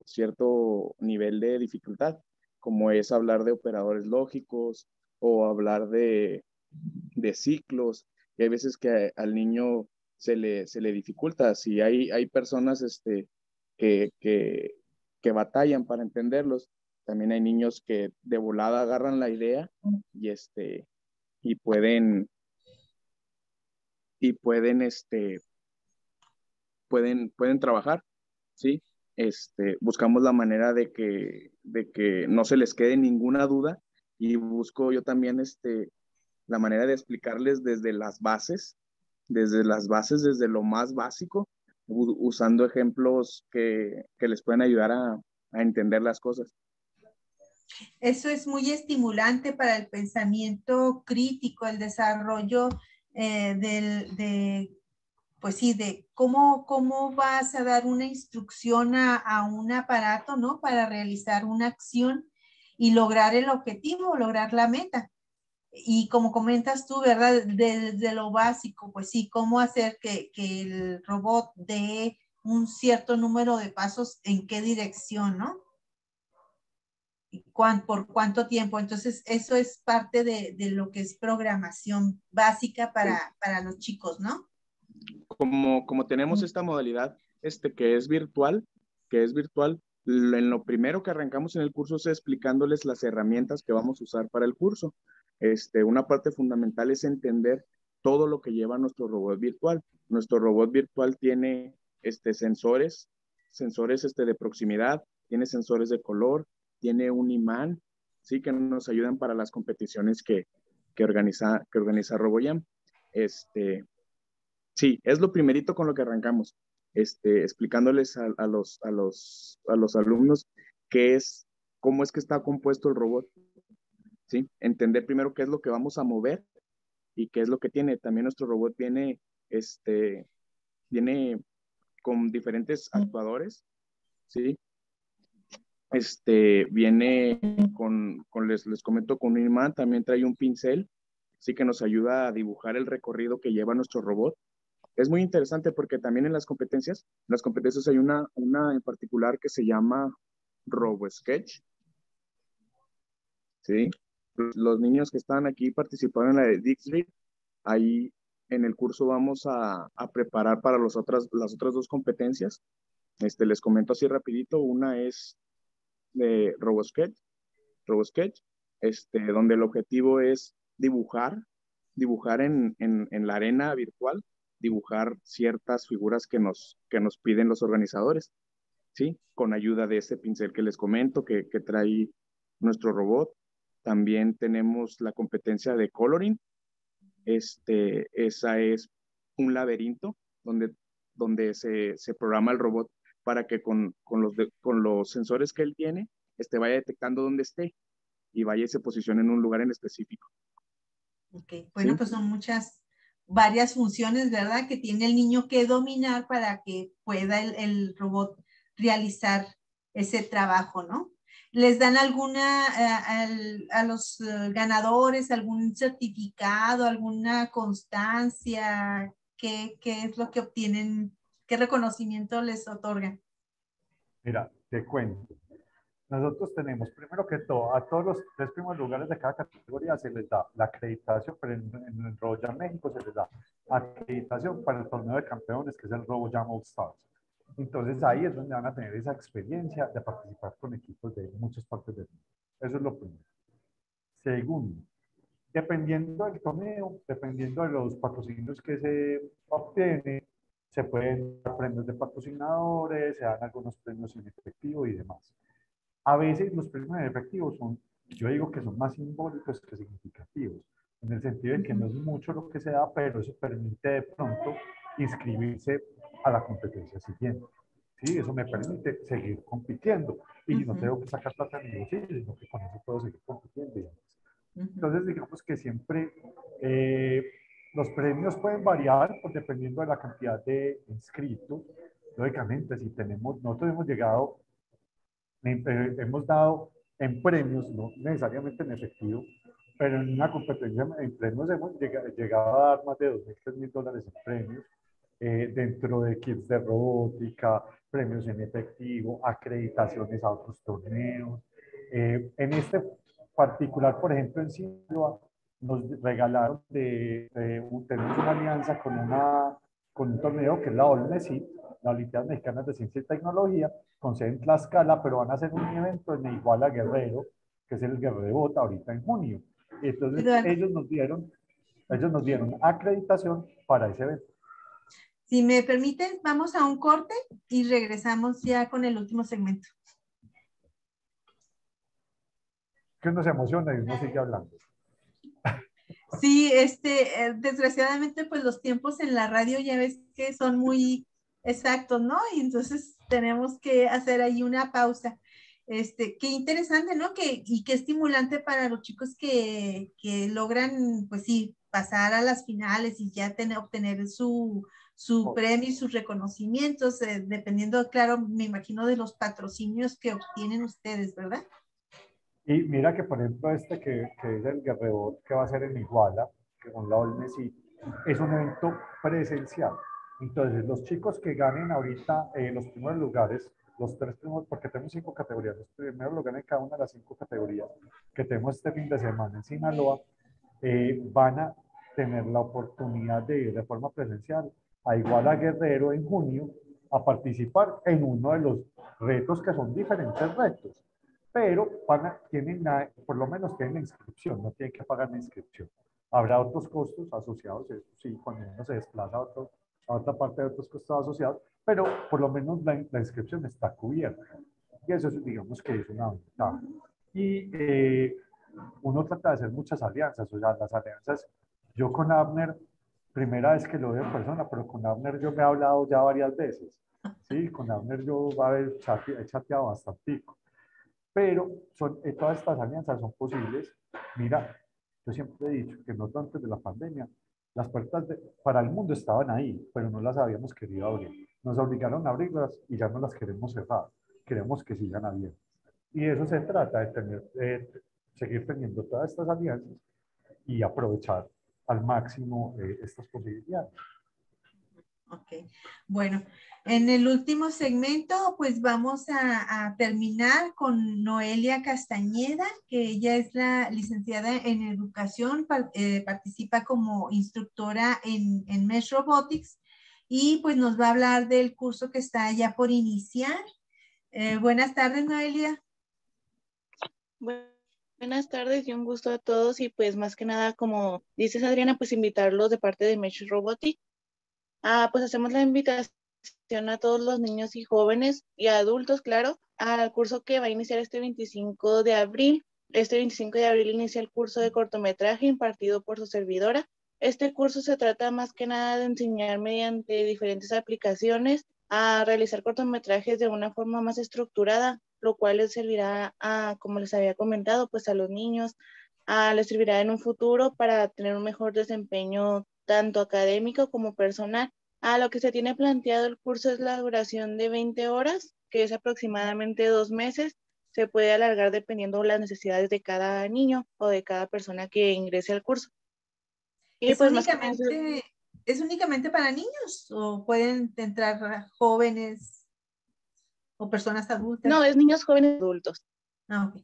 nivel de dificultad, como es hablar de operadores lógicos o hablar de ciclos, y hay veces que al niño se le dificulta. Si hay personas que batallan para entenderlos, también hay niños que de volada agarran la idea y pueden trabajar, ¿sí? Buscamos la manera de que no se les quede ninguna duda, y busco yo también la manera de explicarles desde las bases, desde lo más básico, usando ejemplos que les pueden ayudar a entender las cosas. Eso es muy estimulante para el pensamiento crítico, el desarrollo de cómo vas a dar una instrucción a un aparato, ¿no? Para realizar una acción y lograr el objetivo, lograr la meta. Y como comentas tú, ¿verdad? Desde lo básico, pues sí, cómo hacer que el robot dé un cierto número de pasos en qué dirección, ¿no? ¿Y por cuánto tiempo? Entonces, eso es parte de lo que es programación básica para los chicos, ¿no? Como tenemos esta modalidad que es virtual, en lo primero que arrancamos en el curso es explicándoles las herramientas que vamos a usar para el curso. Una parte fundamental es entender todo lo que lleva nuestro robot virtual. Nuestro robot virtual tiene sensores de proximidad, tiene sensores de color, tiene un imán, sí, que nos ayudan para las competiciones que organiza RoboJam. Sí, es lo primerito con lo que arrancamos, explicándoles a los alumnos cómo es que está compuesto el robot, ¿sí? Entender primero qué es lo que vamos a mover y qué es lo que tiene. También nuestro robot viene con diferentes actuadores, ¿sí? Viene con les comento, con un imán, también trae un pincel, sí, que nos ayuda a dibujar el recorrido que lleva nuestro robot. Es muy interesante porque también en las competencias hay una en particular que se llama RoboSketch, ¿sí? Los niños que están aquí participaron en la de Disgrip. Ahí en el curso vamos a preparar para las otras dos competencias. Les comento así rapidito. Una es de RoboSketch, donde el objetivo es dibujar en la arena virtual, dibujar ciertas figuras que nos piden los organizadores, ¿sí? Con ayuda de este pincel que les comento, que trae nuestro robot. También tenemos la competencia de coloring. Esa es un laberinto donde se programa el robot para que con los sensores que él tiene, vaya detectando dónde esté y vaya y se posicione en un lugar en específico. Ok, bueno, ¿sí? Pues son varias funciones, ¿verdad? Que tiene el niño que dominar para que pueda el robot realizar ese trabajo, ¿no? ¿Les dan a los ganadores algún certificado, alguna constancia? ¿Qué es lo que obtienen? ¿Qué reconocimiento les otorgan? Mira, te cuento. Nosotros tenemos, primero que todo, a todos los tres primeros lugares de cada categoría se les da la acreditación, pero en RoboJam México se les da acreditación para el torneo de campeones, que es el RoboJam All Stars. Entonces ahí es donde van a tener esa experiencia de participar con equipos de muchas partes del mundo. Eso es lo primero. Segundo, dependiendo del torneo, dependiendo de los patrocinios que se obtienen, se pueden dar premios de patrocinadores, se dan algunos premios en efectivo y demás. A veces los premios en efectivo son, yo digo que son más simbólicos que significativos, en el sentido de que no es mucho lo que se da, pero eso permite de pronto inscribirse a la competencia siguiente. ¿sí? Eso me permite seguir compitiendo y no tengo que sacar plata de negocio, sino que con eso puedo seguir compitiendo, digamos. Entonces, digamos que siempre los premios pueden variar pues, dependiendo de la cantidad de inscritos. Lógicamente, si tenemos, nosotros hemos llegado, hemos dado en premios, no necesariamente en efectivo, pero en una competencia en premios hemos llegado a dar más de $2,000, $3,000 en premios, dentro de kits de robótica, premios en efectivo, acreditaciones a otros torneos. En este particular, por ejemplo, en Silva, nos regalaron, tenemos una alianza con un torneo que es la OLMESI, la Olimpiadas Mexicanas de Ciencia y Tecnología, con sede en Tlaxcala, pero van a hacer un evento en Iguala Guerrero, que es el Guerrebot, ahorita en junio. Entonces, ellos nos dieron acreditación para ese evento. Si me permiten, vamos a un corte y regresamos ya con el último segmento. Que uno se emociona y uno sigue hablando. Sí, desgraciadamente, pues los tiempos en la radio ya ves que son muy exactos, ¿no? Y entonces tenemos que hacer ahí una pausa. Qué interesante, ¿no? Y qué estimulante para los chicos que logran, pues sí, pasar a las finales y ya obtener su premio y sus reconocimientos, dependiendo, claro, me imagino de los patrocinios que obtienen ustedes, ¿verdad? Y mira que, por ejemplo, que es el Guerrebot, que va a ser en Iguala, que con la OLMESI, es un evento presencial. Entonces, los chicos que ganen ahorita los primeros lugares, los tres primeros, porque tenemos 5 categorías, los primeros lugares en cada una de las 5 categorías que tenemos este fin de semana en Sinaloa, van a tener la oportunidad de ir de forma presencial a Iguala Guerrero en junio a participar en uno de los retos que son diferentes retos. Pero por lo menos tienen la inscripción, no tienen que pagar la inscripción. Habrá otros costos asociados, sí, cuando uno se desplaza a otra parte de otros costos asociados, pero por lo menos la inscripción está cubierta. Y eso digamos que es una ventaja. Y uno trata de hacer muchas alianzas, o sea, las alianzas, yo con Abner, primera vez que lo veo en persona, pero con Abner yo me he hablado ya varias veces, ¿sí? Con Abner yo he chateado bastante. Pero todas estas alianzas son posibles. Mira, yo siempre he dicho que no antes de la pandemia, las puertas para el mundo estaban ahí, pero no las habíamos querido abrir. Nos obligaron a abrirlas y ya no las queremos cerrar. Queremos que sigan abiertas. Y de eso se trata, seguir teniendo todas estas alianzas y aprovechar al máximo estas posibilidades. Ok, bueno, en el último segmento pues vamos a terminar con Noelia Castañeda, que ella es la licenciada en educación, participa como instructora en Mesh Robotics y pues nos va a hablar del curso que está ya por iniciar. Buenas tardes, Noelia. Buenas tardes y un gusto a todos y pues más que nada, como dices Adriana, pues invitarlos de parte de Mesh Robotics. Pues hacemos la invitación a todos los niños y jóvenes y adultos, claro, al curso que va a iniciar este 25 de abril. Este 25 de abril inicia el curso de cortometraje impartido por su servidora. Este curso se trata más que nada de enseñar mediante diferentes aplicaciones a realizar cortometrajes de una forma más estructurada, lo cual les servirá, como les había comentado, pues a los niños, les servirá en un futuro para tener un mejor desempeño tanto académico como personal. Lo que se tiene planteado el curso es la duración de 20 horas, que es aproximadamente 2 meses. Se puede alargar dependiendo las necesidades de cada niño o de cada persona que ingrese al curso. Y pues ¿Es únicamente para niños o pueden entrar jóvenes o personas adultas? No, es niños, jóvenes, adultos. Ah, ok.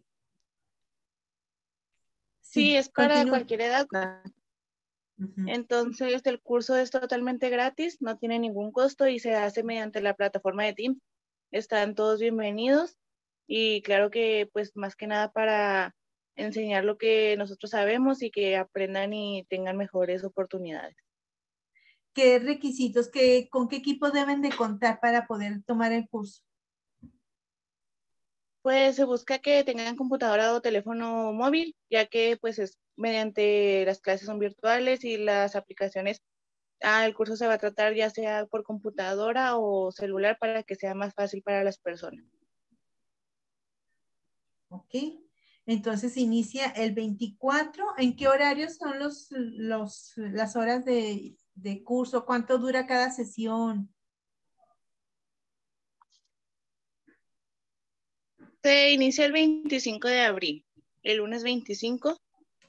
Sí, es para cualquier edad. Entonces, el curso es totalmente gratis, no tiene ningún costo y se hace mediante la plataforma de Teams. Están todos bienvenidos y claro que, pues, más que nada para enseñar lo que nosotros sabemos y que aprendan y tengan mejores oportunidades. ¿Qué requisitos, con qué equipo deben de contar para poder tomar el curso? Pues se busca que tengan computadora o teléfono móvil, ya que pues mediante las clases son virtuales y las aplicaciones el curso se va a tratar ya sea por computadora o celular para que sea más fácil para las personas. Ok, entonces inicia el 24. ¿En qué horarios son las horas de curso? ¿Cuánto dura cada sesión? Se inicia el 25 de abril, el lunes 25.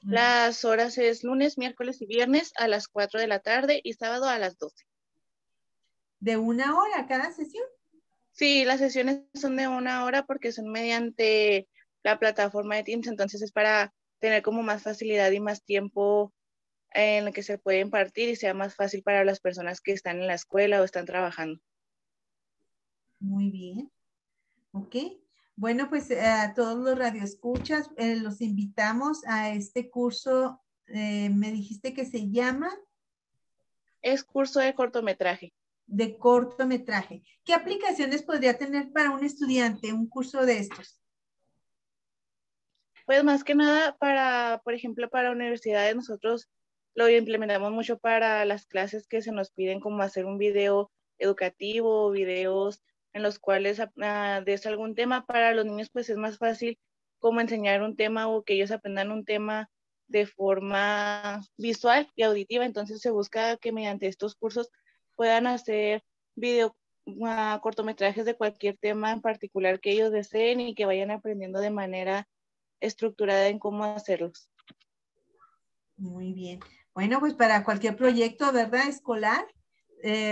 Las horas es lunes, miércoles y viernes a las 4 de la tarde y sábado a las 12. ¿De una hora cada sesión? Sí, las sesiones son de una hora porque son mediante la plataforma de Teams, entonces es para tener como más facilidad y más tiempo en el que se puede impartir y sea más fácil para las personas que están en la escuela o están trabajando. Muy bien. Ok. Bueno, pues a todos los radioescuchas los invitamos a este curso. Me dijiste que se llama. Es curso de cortometraje. De cortometraje. ¿Qué aplicaciones podría tener para un estudiante un curso de estos? Pues más que nada para, por ejemplo, para universidades nosotros lo implementamos mucho para las clases que se nos piden como hacer un video educativo, videos en los cuales des algún tema. Para los niños pues es más fácil como enseñar un tema o que ellos aprendan un tema de forma visual y auditiva, entonces se busca que mediante estos cursos puedan hacer cortometrajes de cualquier tema en particular que ellos deseen y que vayan aprendiendo de manera estructurada en cómo hacerlos. Muy bien. Bueno, pues para cualquier proyecto, ¿verdad? Escolar.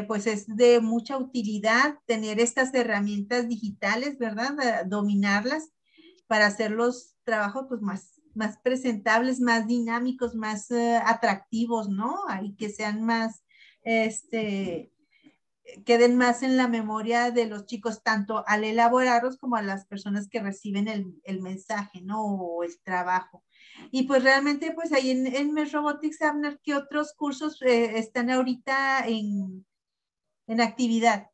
Pues es de mucha utilidad tener estas herramientas digitales, ¿verdad? Dominarlas para hacer los trabajos pues, más presentables, más dinámicos, más atractivos, ¿no? Y que sean más, queden más en la memoria de los chicos, tanto al elaborarlos como a las personas que reciben el mensaje, ¿no? O el trabajo. Y pues realmente pues ahí en Mesh Robotics, Abner, ¿qué otros cursos están ahorita en actividad?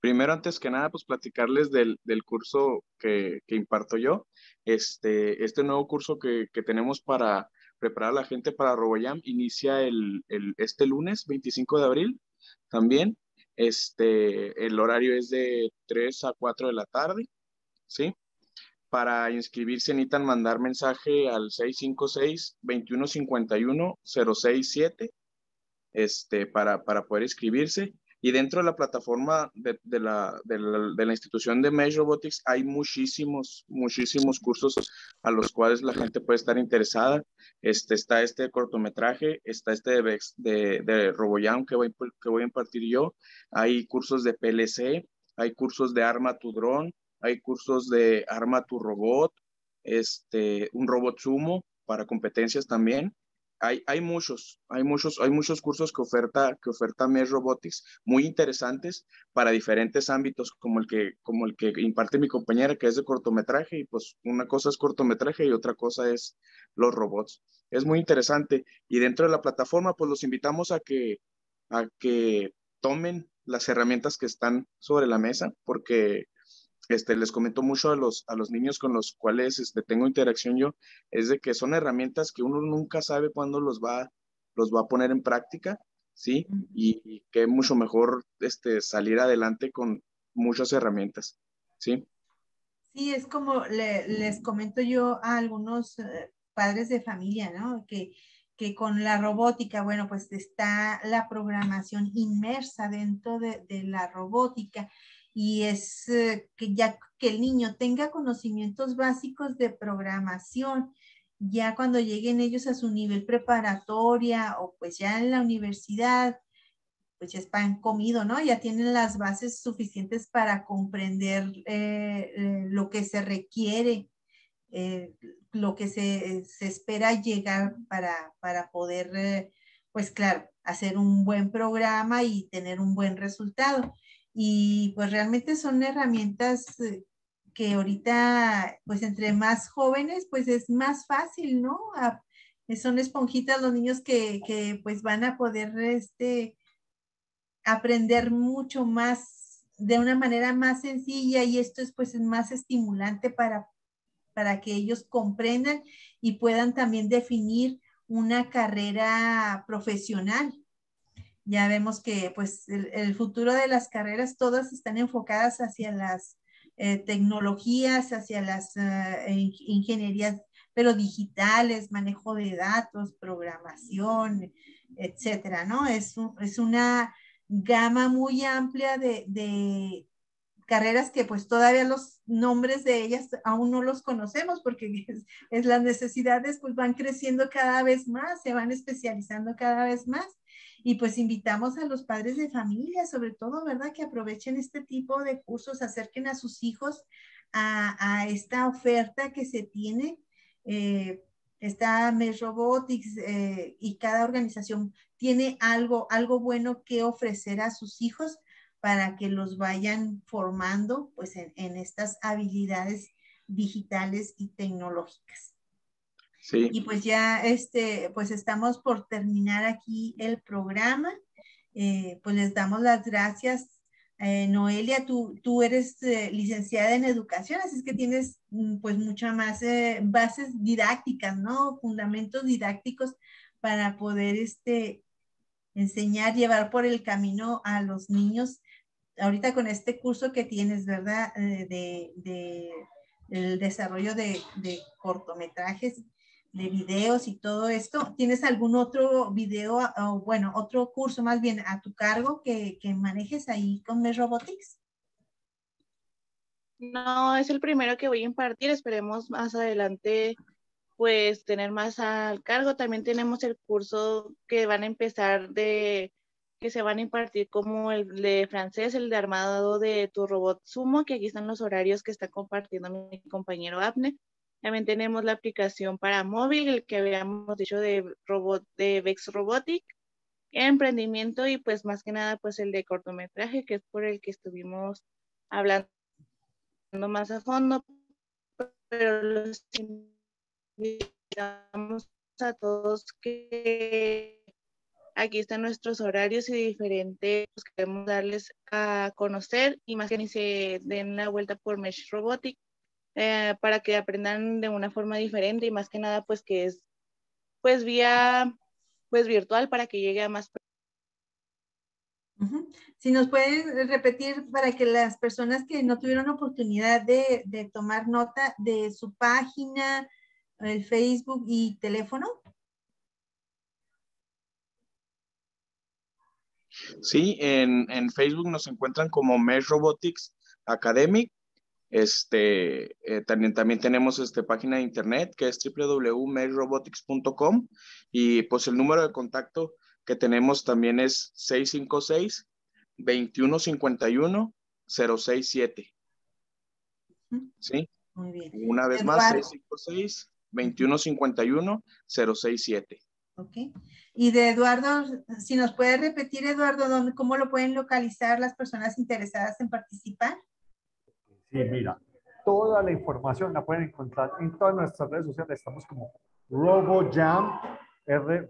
Primero, antes que nada, pues platicarles del curso que imparto yo. Este nuevo curso que tenemos para preparar a la gente para RoboJam inicia este lunes 25 de abril también. El horario es de 3 a 4 de la tarde, ¿sí? Para inscribirse necesitan mandar mensaje al 656-2151-067 para poder inscribirse. Y dentro de la plataforma de la institución de Mesh Robotics hay muchísimos cursos a los cuales la gente puede estar interesada. Está este cortometraje, está este de Vex, de RoboJam que voy a impartir yo. Hay cursos de PLC, hay cursos de Arma tu Dron, hay cursos de Arma tu Robot, un robot sumo para competencias también. Hay muchos cursos que oferta Mesh Robotics, muy interesantes para diferentes ámbitos, como el que imparte mi compañera, que es de cortometraje, y pues una cosa es cortometraje y otra cosa es los robots. Es muy interesante. Y dentro de la plataforma, pues los invitamos a que tomen las herramientas que están sobre la mesa, porque les comento mucho a los niños con los cuales tengo interacción yo, es de que son herramientas que uno nunca sabe cuándo los va a poner en práctica, ¿sí? Y que es mucho mejor salir adelante con muchas herramientas, ¿sí? Sí, es como les comento yo a algunos padres de familia, ¿no? Que con la robótica, bueno, pues está la programación inmersa dentro de la robótica. Y es que ya que el niño tenga conocimientos básicos de programación, ya cuando lleguen ellos a su nivel preparatoria o pues ya en la universidad, pues ya están comidos, ¿no? Ya tienen las bases suficientes para comprender lo que se requiere, lo que se espera llegar para poder, pues claro, hacer un buen programa y tener un buen resultado. Y pues realmente son herramientas que ahorita, pues entre más jóvenes, pues es más fácil, ¿no? Son esponjitas los niños que pues van a poder aprender mucho más, de una manera más sencilla, y esto es pues más estimulante para que ellos comprendan y puedan también definir una carrera profesional, Ya vemos que pues el futuro de las carreras todas están enfocadas hacia las tecnologías, hacia las ingenierías, pero digitales, manejo de datos, programación, etcétera, ¿no? Es una gama muy amplia de carreras que pues todavía los nombres de ellas aún no los conocemos porque es las necesidades pues van creciendo cada vez más, se van especializando cada vez más y pues invitamos a los padres de familia sobre todo, ¿verdad? Que aprovechen este tipo de cursos, acerquen a sus hijos a esta oferta que se tiene. Está Mesh Robotics y cada organización tiene algo bueno que ofrecer a sus hijos para que los vayan formando pues, en estas habilidades digitales y tecnológicas. Sí. Y pues ya pues estamos por terminar aquí el programa. Pues les damos las gracias. Noelia, tú eres licenciada en educación, así es que tienes pues muchas más bases didácticas, ¿no? Fundamentos didácticos para poder enseñar, llevar por el camino a los niños. Ahorita con este curso que tienes, ¿verdad? El desarrollo de cortometrajes, de videos y todo esto. ¿Tienes algún otro video, o bueno, otro curso más bien a tu cargo que manejes ahí con Mesh Robotics? No, es el primero que voy a impartir. Esperemos más adelante, pues, tener más al cargo. También tenemos el curso que van a empezar que se van a impartir como el de francés, el de armado de tu robot Sumo, que aquí están los horarios que está compartiendo mi compañero Abner. También tenemos la aplicación para móvil, el que habíamos dicho de Vex Robotics, emprendimiento y pues más que nada pues el de cortometraje, que es por el que estuvimos hablando más a fondo, pero los invitamos a todos que aquí están nuestros horarios y diferentes pues, queremos darles a conocer y más que ni se den la vuelta por Mesh Robotics para que aprendan de una forma diferente y más que nada pues que es pues vía pues virtual para que llegue a más personas. Si nos pueden repetir para que las personas que no tuvieron oportunidad de tomar nota de su página, el Facebook y teléfono. Sí, en Facebook nos encuentran como Mesh Robotics Academic. También tenemos página de internet que es www.meshrobotics.com y pues el número de contacto que tenemos también es 656-2151-067. ¿Sí? Muy bien. Una vez más, 656-2151-067. Okay. Y de Eduardo, si nos puede repetir, Eduardo, ¿cómo lo pueden localizar las personas interesadas en participar? Sí, mira, toda la información la pueden encontrar en todas nuestras redes sociales. Estamos como RoboJam,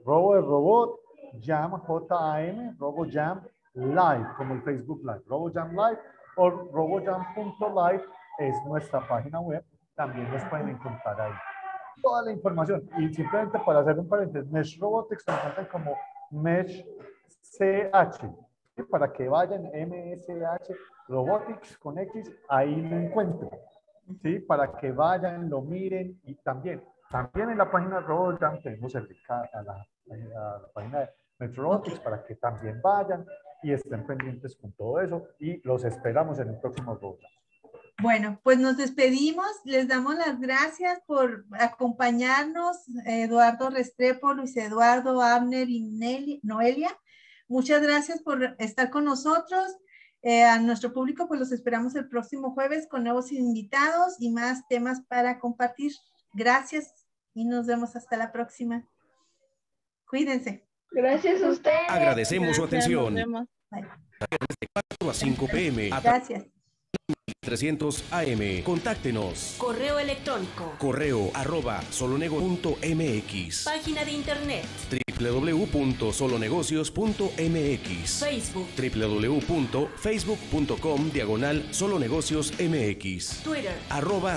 Robo de Robot, Jam, J-A-M, RoboJam Live, como el Facebook Live. RoboJam Live o RoboJam.live es nuestra página web. También nos pueden encontrar ahí. Toda la información, y simplemente para hacer un paréntesis, Mesh Robotics nos encuentran como Mesh CH, ¿sí? Para que vayan MSH Robotics con X, ahí lo encuentran, ¿sí? Para que vayan, lo miren, y también en la página de RoboJam tenemos el link a la página de Mesh Robotics para que también vayan y estén pendientes con todo eso, y los esperamos en el próximo RoboJam. Bueno, pues nos despedimos, les damos las gracias por acompañarnos, Eduardo Restrepo, Luis Eduardo, Abner y Noelia. Muchas gracias por estar con nosotros. A nuestro público, pues los esperamos el próximo jueves con nuevos invitados y más temas para compartir. Gracias y nos vemos hasta la próxima. Cuídense. Gracias a ustedes. Agradecemos su atención. Nos vemos. Bye. De 4 a 5 p.m. Gracias. 300 AM. Contáctenos. Correo electrónico. Correo@solonego.mx. Página de internet. www.solonegocios.mx. Facebook. www.facebook.com/solonegociosmx. Twitter.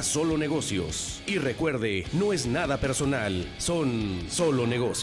@solonegocios. Y recuerde, no es nada personal, son solo negocios.